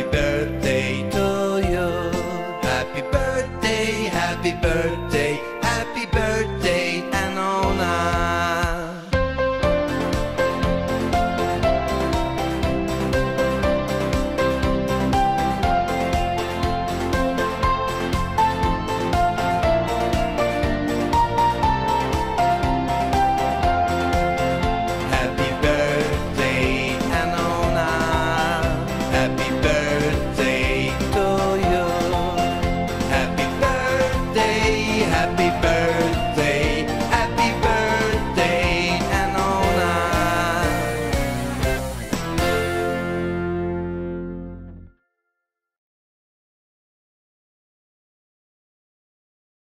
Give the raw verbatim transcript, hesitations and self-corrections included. Happy birthday to you. Happy birthday, happy birthday.